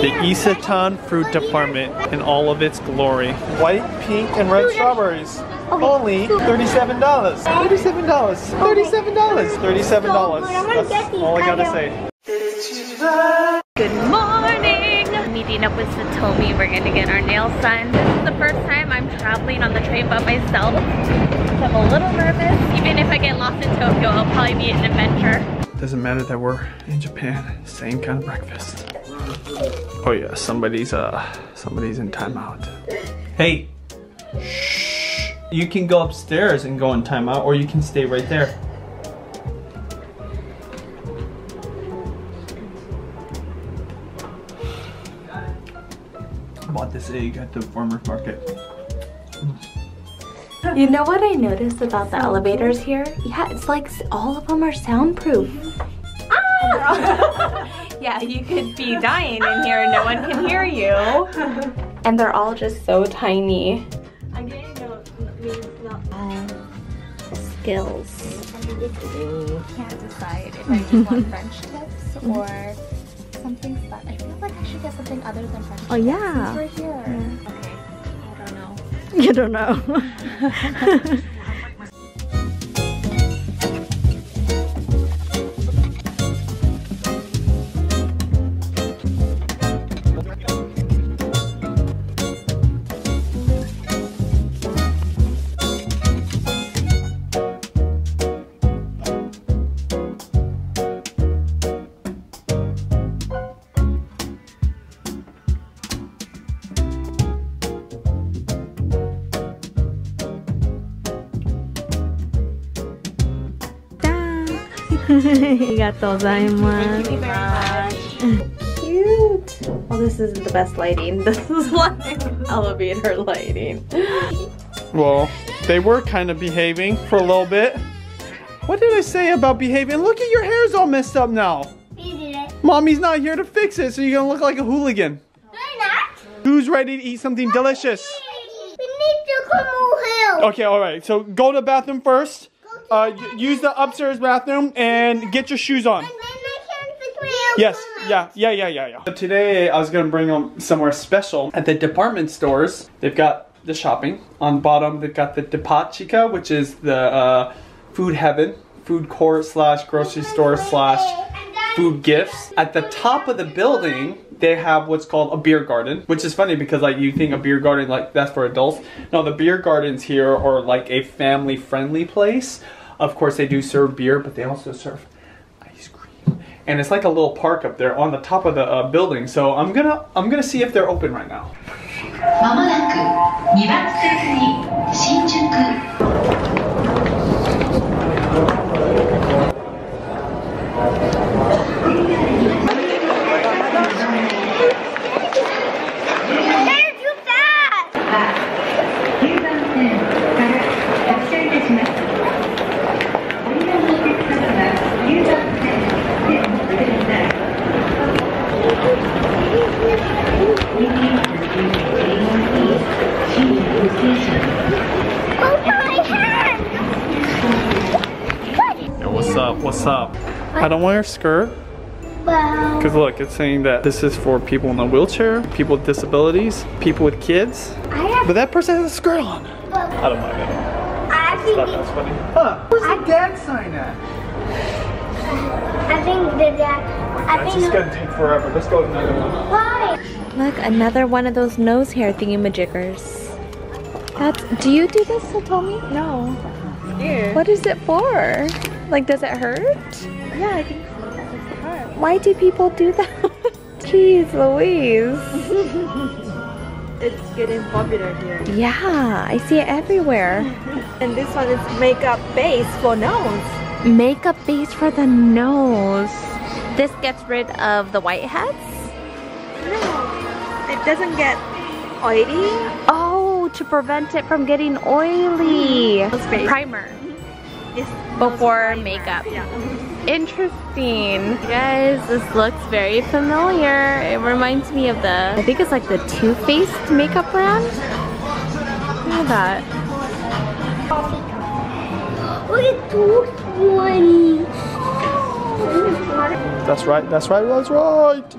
The Isetan fruit department in all of its glory. White, pink, and red strawberries. Okay. Only $37. $37. That's all I gotta say. Good morning! Meeting up with Satomi. We're gonna get our nails done. This is the first time I'm traveling on the train by myself. I'm a little nervous. Even if I get lost in Tokyo, it'll probably be an adventure. Doesn't matter that we're in Japan. Same kind of breakfast. Oh yeah, somebody's in timeout. Hey! Shh! You can go upstairs and go in timeout, or you can stay right there. I bought this egg at the farmer's market. You know what I noticed about the elevators here? Yeah, it's like all of them are soundproof. Ah! Yeah, you could be dying in here and no one can hear you. And they're all just so tiny. Skills. I can't decide if I just want French tips or something fun. I feel like I should get something other than French tips. Oh yeah. Since we're here. Yeah. Okay. I don't know. You don't know. Cute! Well, this isn't the best lighting. This is like elevator lighting. Well, they were kind of behaving for a little bit. What did I say about behaving? Look at your hair's all messed up now. You did it. Mommy's not here to fix it, so you're gonna look like a hooligan. I'm not. Who's ready to eat something delicious? We need to come over. Okay, alright. So go to the bathroom first. Use the upstairs bathroom and get your shoes on. And then I can fix my own. Yes, yeah. So today I was gonna bring them somewhere special at the department stores. They've got the shopping. On the bottom, they've got the depachika, which is the food heaven, food court slash grocery store slash food gifts. At the top of the building, they have what's called a beer garden, which is funny because like you think a beer garden like that's for adults. No, the beer gardens here are like a family-friendly place. Of course, they do serve beer, but they also serve ice cream. And it's like a little park up there on the top of the building. So I'm gonna see if they're open right now. What's up? I don't wear a skirt. Because look, it's saying that this is for people in a wheelchair, people with disabilities, people with kids. But that person has a skirt on. I don't mind it. That's funny. Huh? Where's the dad sign at? I think the dad. I think it's gonna take forever. Let's go another one. Why? Look, another one of those nose hair thingy-majiggers. Do you do this, Satomi? No. Ew. What is it for? Like, does it hurt? Yeah, I think it hurts. Why do people do that? Jeez Louise. It's getting popular here. Yeah, I see it everywhere. And this one is makeup base for nose. Makeup base for the nose. This gets rid of the white heads? No, it doesn't get oily. Oh, to prevent it from getting oily. Primer. Before makeup. Yeah. Interesting. Guys, this looks very familiar. It reminds me of the, I think it's like the Too Faced makeup brand. Look at that. Look at $2.20. That's right, that's right, that's right.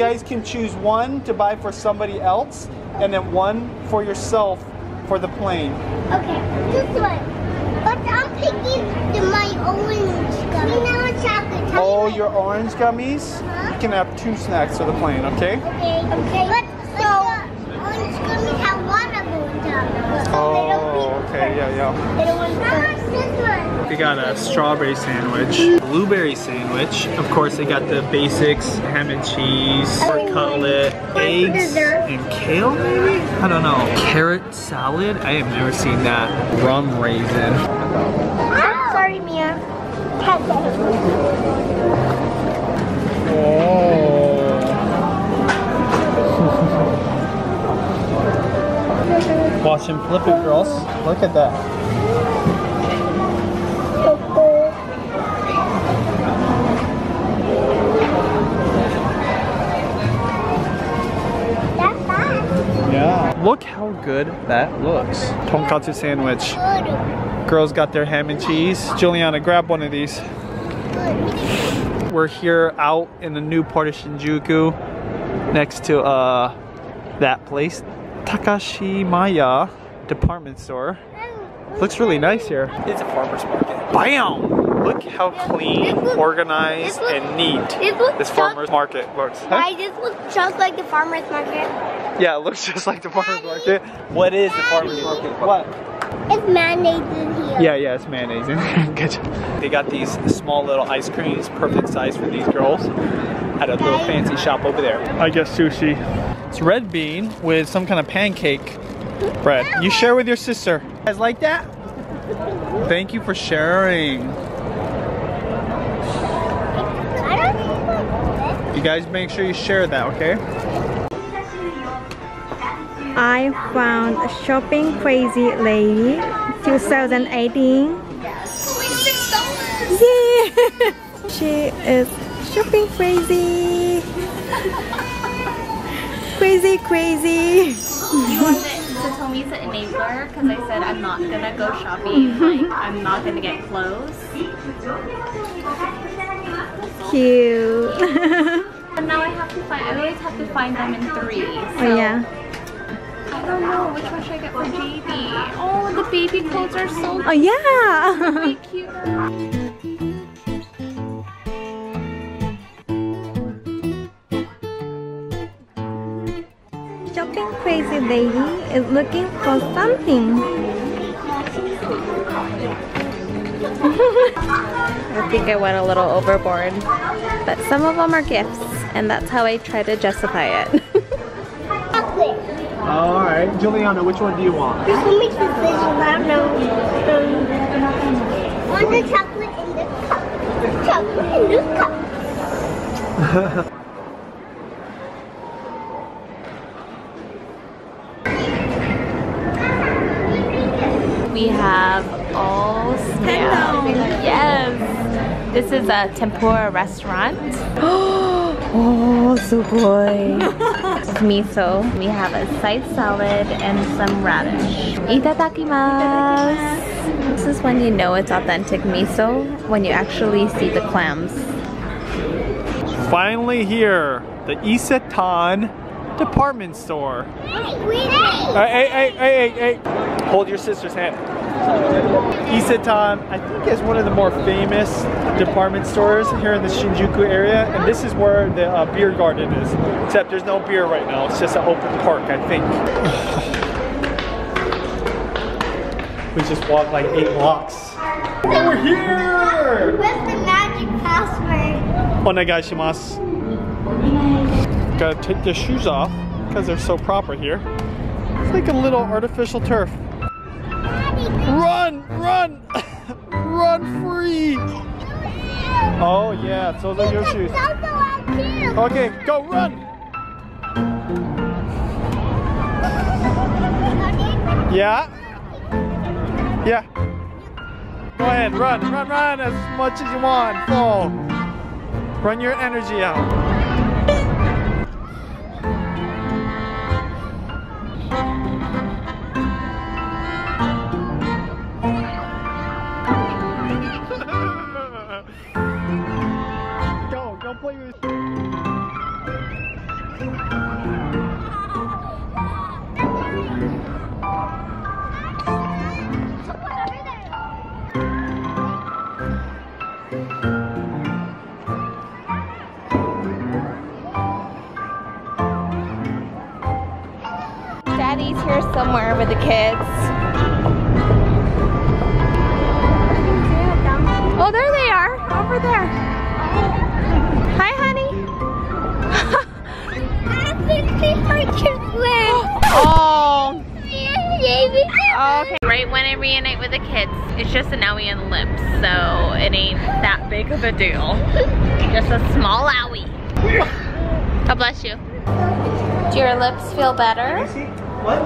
guys can choose one to buy for somebody else, and then one for yourself for the plane. Okay, this one. But I'm picking my orange gummies. I want chocolate. Oh, your orange gummies? Uh-huh. You can have two snacks for the plane, okay? Okay, okay. But so orange gummies have water balloons on them. Oh, okay, yeah, yeah. They don't want this one. We got a strawberry sandwich, blueberry sandwich. Of course, they got the basics: ham and cheese, pork cutlet, eggs, and kale. Maybe, I don't know. Carrot salad. I have never seen that. Rum raisin. I'm sorry, Mia. Oh. Watch him flip it, girls. Look at that. Look how good that looks. Tonkatsu sandwich. Girls got their ham and cheese. Julianna, grab one of these. We're here out in the new part of Shinjuku next to that place, Takashimaya department store. Looks really nice here. It's a farmer's market. Bam! Look how clean, organized, and neat this farmer's market looks. Huh? This looks just like the farmer's market. Yeah, it looks just like the farmer's market. What is the farmer's market? What? It's mayonnaise in here. Yeah, yeah, it's mayonnaise in here. Good job. They got these small little ice creams, perfect size for these girls, at a little fancy shop over there. I guess sushi. It's red bean with some kind of pancake bread. You share with your sister. You guys like that? Thank you for sharing. You guys make sure you share that, okay? I found Shopping Crazy Lady 2018. Yeah. She is shopping crazy. Crazy, crazy. You want Satomi's an enabler because I said I'm not gonna go shopping. Like, I'm not gonna get clothes. Cute. And now I have to find. I always have to find them in threes. So. Oh yeah. I don't know which one should I get for baby. Oh, the baby clothes are so cute. Oh yeah, really cute. Shopping Crazy Lady is looking for something. I think I went a little overboard, but some of them are gifts, and that's how I try to justify it. Alright, Julianna, which one do you want? There's so many decisions, I don't know. I want the chocolate in the cup. Chocolate in the cup. We have all snails. Yes! This is a tempura restaurant. Oh, so good. Miso. We have a side salad and some radish. Itadakimasu. This is when you know it's authentic miso, when you actually see the clams. Finally here, the Isetan department store. Hey. Hold your sister's hand. Isetan, I think, is one of the more famous department stores here in the Shinjuku area, and this is where the beer garden is, except there's no beer right now. It's just an open park, I think. We just walked like 8 blocks. We're here! What's the magic password? Onegaishimasu. Gotta take their shoes off because they're so proper here. It's like a little artificial turf. Run! Run! Run free! Oh yeah, those are your shoes. Okay, go run! Yeah? Yeah. Go ahead, run, run, run as much as you want. Go. Run your energy out. or somewhere with the kids. Oh, there they are, over there. Hi, honey. Oh. Okay. Right when I reunite with the kids, it's just an owie and lips, so it ain't that big of a deal. Just a small owie. God bless you. Do your lips feel better? What?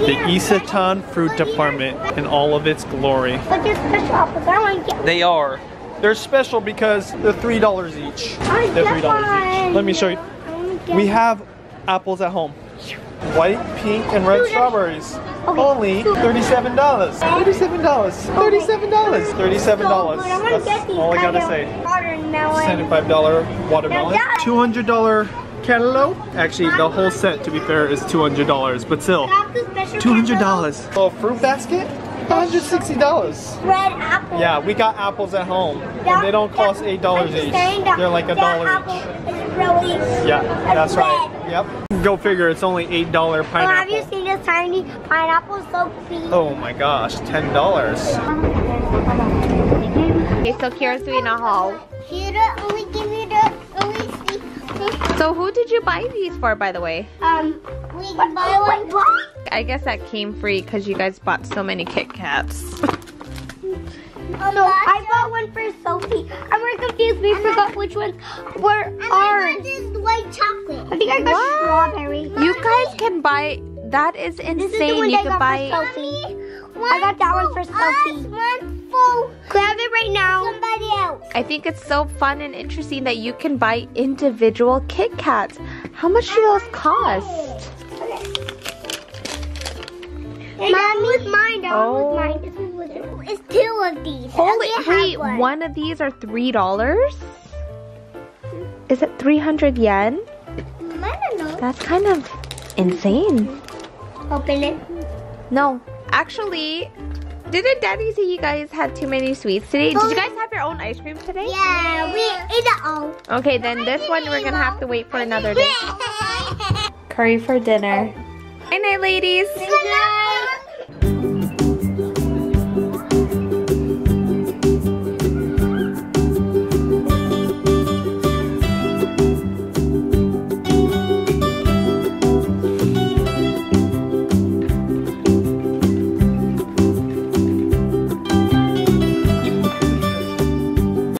The Isetan fruit department in all of its glory. They are. They're special because they're $3 each. They're $3 each. Let me show you. We have apples at home. White, pink, and red strawberries. Only $37. $37. That's all I gotta say. $75 watermelon. $200 cantaloupe. Actually, the whole set, to be fair, is $200, but still. $200. A fruit basket? $160. Red apples. Yeah, we got apples at home. And they don't cost $8 each. They're like $1 each. Really yeah, that's red. Right. Yep. Go figure, it's only $8 pineapple. Oh, have you seen this tiny pineapple? So cute. Oh my gosh, $10. Okay, so Kira's doing a haul. Kira only gave me the only. So who did you buy these for, by the way? We can buy one. I guess that came free because you guys bought so many Kit Kats. So I bought one for Sophie. I'm really confused. We forgot which ones were ours. I got this white chocolate. I think I got strawberry. Mommy. You guys can buy. That is insane. This is the one you can buy. I got that one for Sophie. One full. Grab it right now. Somebody else. I think it's so fun and interesting that you can buy individual Kit Kats. How much do those cost? Mine. It's two of these. Holy wait, one of these are $3? Is it 300 yen? I don't know. That's kind of insane. Open it. No. Actually, didn't Daddy say you guys had too many sweets today? Did you guys have your own ice cream today? Yeah, we ate it all. Okay, then this one we're going to have to wait for another day. Curry for dinner. Good night, ladies. Good night.